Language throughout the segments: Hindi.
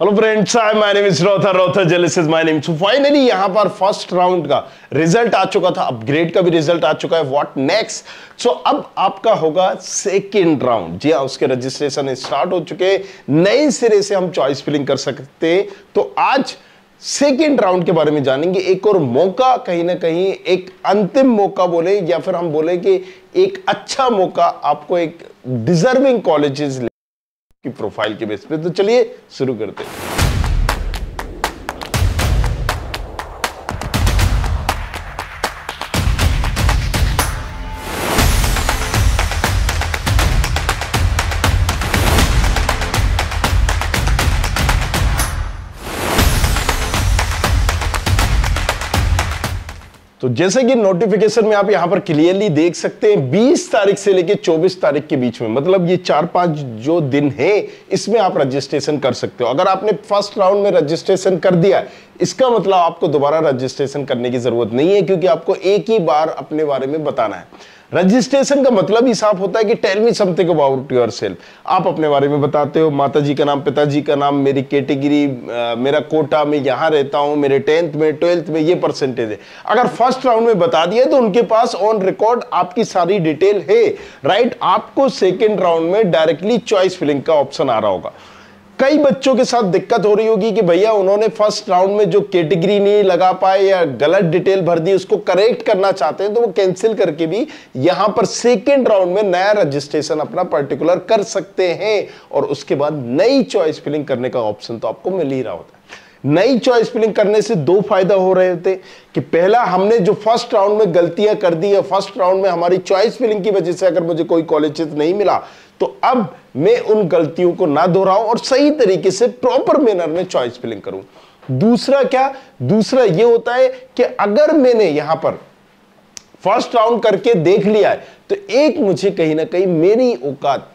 Hello friends, my name is रोथर, रोथर जेलिस is my name. So finally यहाँ पर फर्स्ट राउंड का रिजल्ट आ चुका था, अपग्रेड का भी रिजल्ट आ चुका है। What next? सो अब आपका होगा सेकंड राउंड। जी हाँ, उसके रजिस्ट्रेशन स्टार्ट हो चुके, नए सिरे से हम चॉइस फिलिंग कर सकते। तो आज सेकेंड राउंड के बारे में जानेंगे। एक और मौका, कहीं ना कहीं एक अंतिम मौका बोले, या फिर हम बोले कि एक अच्छा मौका आपको एक डिजर्विंग कॉलेजेस की प्रोफाइल के बेस पे। तो चलिए शुरू करते हैं। तो जैसे कि नोटिफिकेशन में आप यहां पर क्लियरली देख सकते हैं, 20 तारीख से लेकर 24 तारीख के बीच में, मतलब ये 4-5 जो दिन है, इसमें आप रजिस्ट्रेशन कर सकते हो। अगर आपने फर्स्ट राउंड में रजिस्ट्रेशन कर दिया, इसका मतलब आपको दोबारा रजिस्ट्रेशन करने की जरूरत नहीं है, क्योंकि आपको एक ही बार अपने बारे में बताना है। रजिस्ट्रेशन का मतलब ही साफ होता है कि tell me something about yourself. आप अपने बारे में बताते हो, माताजी का नाम, पिताजी का नाम, मेरी कैटेगरी, मेरा कोटा, मैं यहाँ रहता हूँ, मेरे 10th में, 12th में ये परसेंटेज है। अगर फर्स्ट राउंड में बता दिया तो उनके पास ऑन रिकॉर्ड आपकी सारी डिटेल है, राइट। आपको सेकेंड राउंड में डायरेक्टली चॉइस फिलिंग का ऑप्शन आ रहा होगा। कई बच्चों के साथ दिक्कत हो रही होगी कि भैया उन्होंने फर्स्ट राउंड में जो कैटेगरी नहीं लगा पाए या गलत डिटेल भर दी, उसको करेक्ट करना चाहते हैं, तो वो कैंसिल करके भी यहां पर सेकेंड राउंड में नया रजिस्ट्रेशन अपना पर्टिकुलर कर सकते हैं, और उसके बाद नई चॉइस फिलिंग करने का ऑप्शन तो आपको मिल ही रहा होता है। नई चॉइस फिलिंग करने से दो फायदा हो रहे होते कि पहला, हमने जो फर्स्ट राउंड में गलतियां कर दी है, फर्स्ट राउंड में हमारी चॉइस फिलिंग की वजह से अगर मुझे कोई कॉलेज नहीं मिला, तो अब मैं उन गलतियों को ना दोहराऊं और सही तरीके से प्रॉपर मैनर में चॉइस फिलिंग करूं। दूसरा क्या? दूसरा ये होता है कि अगर मैंने यहां पर फर्स्ट राउंड करके देख लिया है, तो एक मुझे कहीं ना कहीं मेरी औकात,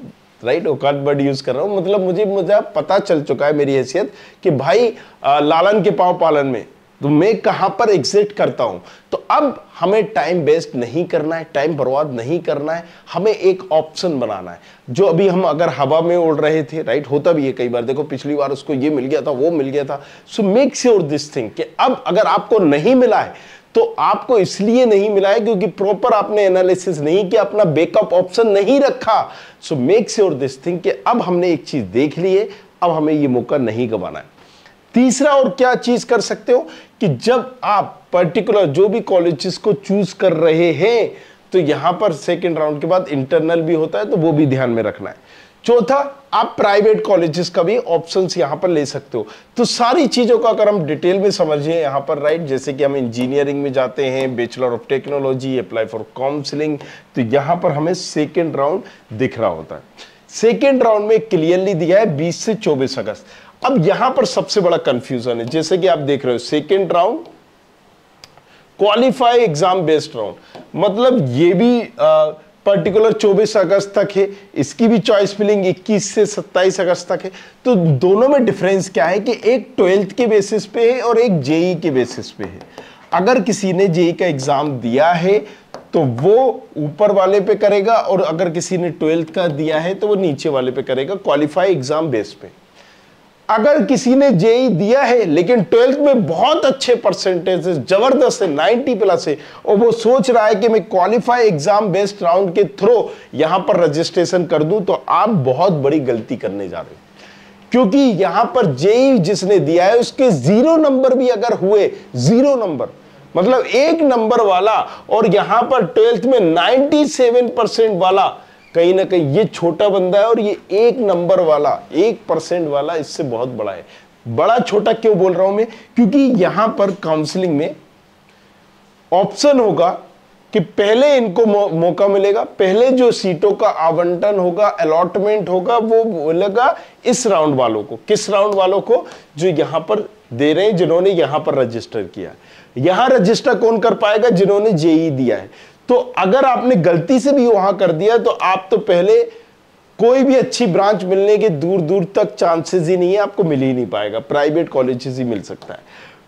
राइट, औकात वर्ड यूज कर रहा हूं, मतलब मुझे पता चल चुका है मेरी हैसियत कि भाई लालन के पांव पालन में तो मैं कहां पर एग्जिट करता हूं। तो अब हमें टाइम वेस्ट नहीं करना है, टाइम बर्बाद नहीं करना है, हमें एक ऑप्शन बनाना है। जो अभी हम अगर हवा में उड़ रहे थे, राइट, होता भी है कई बार, देखो पिछली बार उसको ये मिल गया था, वो मिल गया था। So make sure this thing कि अब अगर आपको नहीं मिला है तो आपको इसलिए नहीं मिला है क्योंकि प्रॉपर आपने एनालिसिस नहीं किया, अपना बैकअप ऑप्शन नहीं रखा। So make sure this thing कि अब हमने एक चीज देख ली है, अब हमें ये मौका नहीं गंवाना है। तीसरा और क्या चीज कर सकते हो कि जब आप पर्टिकुलर जो भी कॉलेजेस को चूज कर रहे हैं, तो यहां पर सेकेंड राउंड के बाद इंटरनल भी होता है, तो वो भी ध्यान में रखना है। चौथा, आप प्राइवेट कॉलेजेस का भी ऑप्शंस यहां पर ले सकते हो। तो सारी चीजों का अगर हम डिटेल में समझें यहां पर, राइट, जैसे कि हम इंजीनियरिंग में जाते हैं, bachelor of technology, apply for counselling, तो यहां पर हमें सेकेंड राउंड दिख रहा होता है। सेकेंड राउंड में क्लियरली दिया है 20 से 24 अगस्त। अब यहां पर सबसे बड़ा कंफ्यूजन है, जैसे कि आप देख रहे हो, second round qualify exam based round, मतलब ये भी पर्टिकुलर 24 अगस्त तक है, इसकी भी चॉइस फिलिंग 21 से 27 अगस्त तक है। तो दोनों में डिफरेंस क्या है कि एक 12th के बेसिस पे है और एक जेई के बेसिस पे है। अगर किसी ने जेई का एग्जाम दिया है तो वो ऊपर वाले पे करेगा, और अगर किसी ने 12th का दिया है तो वो नीचे वाले पे करेगा, क्वालिफाई एग्जाम बेस पे। अगर किसी ने जेई दिया है लेकिन 12th में बहुत अच्छे परसेंटेज है, जबरदस्त है, 90+ है, और वो सोच रहा है कि मैं क्वालिफाई एग्जाम बेस्ड राउंड के थ्रू यहां पर रजिस्ट्रेशन कर दूं, तो आप बहुत बड़ी गलती करने जा रहे हो, क्योंकि यहां पर जेई जिसने दिया है उसके 0 नंबर भी अगर हुए, 0 नंबर मतलब 1 नंबर वाला, और यहां पर 12th में 97% वाला, कहीं ना कहीं ये छोटा बंदा है और ये 1 नंबर वाला, 1% वाला इससे बहुत बड़ा है। बड़ा छोटा क्यों बोल रहा हूं मैं? क्योंकि यहां पर काउंसलिंग में ऑप्शन होगा कि पहले इनको मौका मिलेगा, पहले जो सीटों का आवंटन होगा, अलॉटमेंट होगा, वो मिलेगा इस राउंड वालों को। किस राउंड वालों को? जो यहां पर दे रहे हैं, जिन्होंने यहां पर रजिस्टर किया। यहां रजिस्टर कौन कर पाएगा? जिन्होंने जेई दिया है। तो अगर आपने गलती से भी वहां कर दिया, तो आप तो पहले कोई भी अच्छी ब्रांच मिलने के दूर दूर तक चांसेस ही नहीं है, आपको मिल ही नहीं पाएगा, प्राइवेट कॉलेजेस ही मिल सकता है।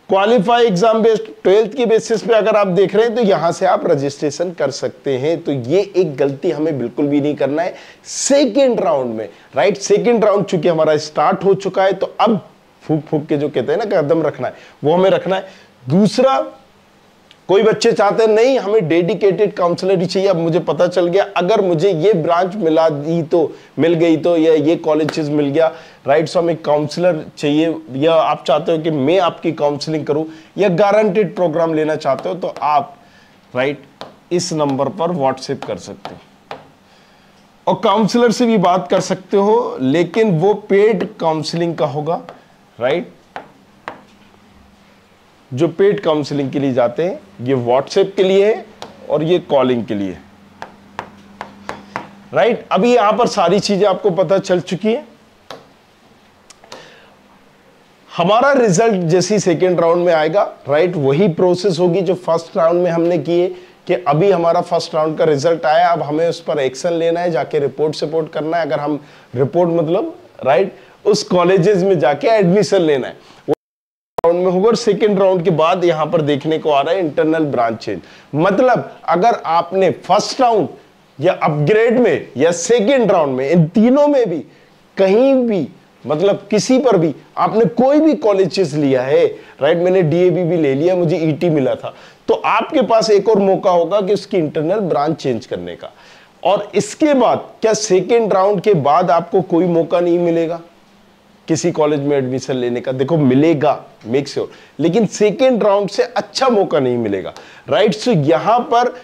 क्वालिफाई एग्जाम बेस्ड 12th के बेसिस पे अगर आप देख रहे हैं, तो यहां से आप रजिस्ट्रेशन कर सकते हैं। तो ये एक गलती हमें बिल्कुल भी नहीं करना है सेकेंड राउंड में, राइट। सेकेंड राउंड चूंकि हमारा स्टार्ट हो चुका है, तो अब फूक फूक के जो कहते हैं ना कदम रखना है, वो हमें रखना है। दूसरा, कोई बच्चे चाहते हैं नहीं हमें डेडिकेटेड काउंसलर ही चाहिए, अब मुझे पता चल गया अगर मुझे ये ब्रांच मिला दी तो मिल गई तो, या ये कॉलेज मिल गया, राइट, सो हमें काउंसलर चाहिए, या आप चाहते हो कि मैं आपकी काउंसलिंग करूं, या गारंटेड प्रोग्राम लेना चाहते हो, तो आप राइट इस नंबर पर व्हाट्सएप कर सकते हो और काउंसलर से भी बात कर सकते हो, लेकिन वो पेड काउंसलिंग का होगा, राइट, जो पेड काउंसलिंग के लिए जाते हैं। ये व्हाट्सएप के लिए है और ये कॉलिंग के लिए, राइट। अभी यहां पर सारी चीजें आपको पता चल चुकी है। हमारा रिजल्ट जैसी सेकेंड राउंड में आएगा, राइट, वही प्रोसेस होगी जो फर्स्ट राउंड में हमने किए कि अभी हमारा फर्स्ट राउंड का रिजल्ट आया, अब हमें उस पर एक्शन लेना है, जाके रिपोर्ट सपोर्ट करना है, अगर हम रिपोर्ट मतलब राइट उस कॉलेजेस में जाके एडमिशन लेना है राउंड में होगा। और सेकेंड राउंड के बाद यहाँ पर देखने को आ रहा है इंटरनल ब्रांच चेंज, मतलब अगर आपने फर्स्ट राउंड या अपग्रेड में या सेकेंड राउंड में, इन तीनों में भी कहीं भी मतलब किसी पर भी आपने कोई भी कॉलेज लिया है, राइट, मैंने डीएबी भी ले लिया, मुझे ईटी मिला था, तो आपके पास एक और मौका होगा कि उसकी इंटरनल ब्रांच चेंज करने का। और इसके बाद क्या सेकेंड राउंड के बाद आपको कोई मौका नहीं मिलेगा किसी कॉलेज में एडमिशन लेने का? देखो मिलेगा, मेक श्योर, लेकिन सेकेंड राउंड से अच्छा मौका नहीं मिलेगा, राइट। सो यहां पर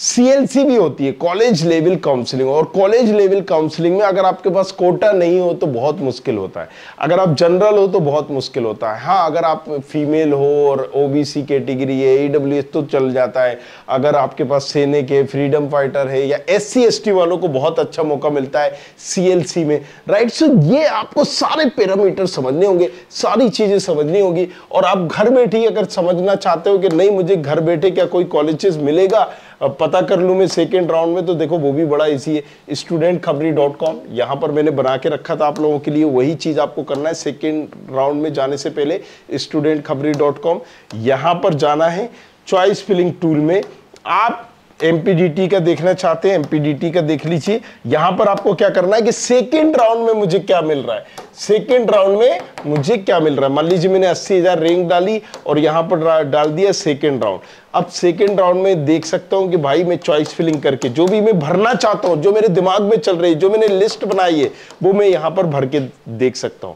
सीएलसी भी होती है, कॉलेज लेवल काउंसलिंग, और कॉलेज लेवल काउंसलिंग में अगर आपके पास कोटा नहीं हो तो बहुत मुश्किल होता है, अगर आप जनरल हो तो बहुत मुश्किल होता है। हाँ, अगर आप फीमेल हो और ओबीसी कैटेगरी है, ईडब्ल्यूएस तो चल जाता है, अगर आपके पास सैनिक है, फ्रीडम फाइटर है, या एससी एसटी वालों को बहुत अच्छा मौका मिलता है सीएलसी में, राइट। सो ये आपको सारे पैरामीटर समझने होंगे, सारी चीजें समझनी होगी। और आप घर बैठे अगर समझना चाहते हो कि नहीं मुझे घर बैठे क्या कोई कॉलेजेस मिलेगा, अब पता कर लूँ मैं सेकेंड राउंड में, तो देखो वो भी बड़ा इजी है, studentkhabri.com यहाँ पर मैंने बना के रखा था आप लोगों के लिए, वही चीज़ आपको करना है। सेकेंड राउंड में जाने से पहले studentkhabri.com यहाँ पर जाना है। चॉइस फिलिंग टूल में आप MP DTE का देखना चाहते हैं, MP DTE का देख लीजिए। यहाँ पर आपको क्या करना है कि सेकेंड राउंड में मुझे क्या मिल रहा है, सेकेंड राउंड में मुझे क्या मिल रहा है। मान लीजिए मैंने 80,000 रैंक डाली और यहाँ पर डाल दिया सेकेंड राउंड। अब सेकेंड राउंड में देख सकता हूँ कि भाई मैं चॉइस फिलिंग करके जो भी मैं भरना चाहता हूँ, जो मेरे दिमाग में चल रही है, जो मैंने लिस्ट बनाई है, वो मैं यहाँ पर भर के देख सकता हूँ।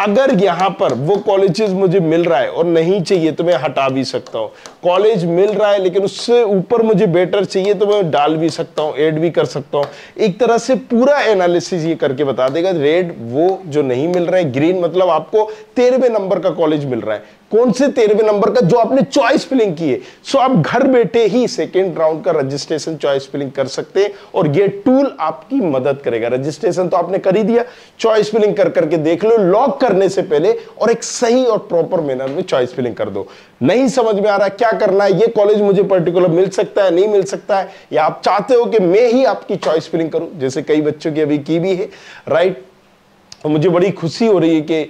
अगर यहाँ पर वो कॉलेजेस मुझे मिल रहा है और नहीं चाहिए तो मैं हटा भी सकता हूँ। कॉलेज मिल रहा है लेकिन उससे ऊपर मुझे बेटर चाहिए तो मैं डाल भी सकता हूँ, ऐड भी कर सकता हूँ। एक तरह से पूरा एनालिसिस ये करके बता देगा। रेड वो जो नहीं मिल रहा है, ग्रीन मतलब आपको 13वें नंबर का कॉलेज मिल रहा है, कौन से 13वें नंबर का, जो आपने चॉइस फिलिंग की है। सो आप घर बैठे ही सेकेंड राउंड का रजिस्ट्रेशन चॉइस फिलिंग कर सकते हैं और ये टूल आपकी मदद करेगा। रजिस्ट्रेशन तो आपने कर ही दिया, चॉइस फिलिंग कर करके देख लो, लॉक करने से पहले और एक सही और प्रॉपर मैनर में चॉइस फिलिंग कर दो। नहीं समझ में आ रहा क्या करना है, ये कॉलेज मुझे पर्टिकुलर मिल सकता है, नहीं मिल सकता है, या आप चाहते हो कि मैं ही आपकी चॉइस फिलिंग करूं, जैसे कई बच्चों की अभी की भी है, राइट। और मुझे बड़ी खुशी हो रही है कि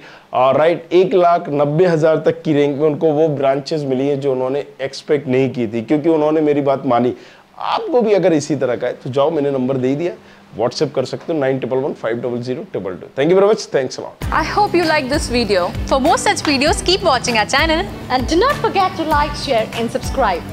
राइट 1,90,000 तक की रैंक में उनको वो ब्रांचेस मिली है जो उन्होंने एक्सपेक्ट नहीं की थी, क्योंकि उन्होंने मेरी बात मानी। आपको भी अगर इसी तरह का है तो जाओ, मैंने नंबर दे दिया, WhatsApp कर सकते हो 91150022। Thank you very much. Thanks a lot. I hope you like this video. For more such videos, keep watching our channel and do not forget to like, share and subscribe.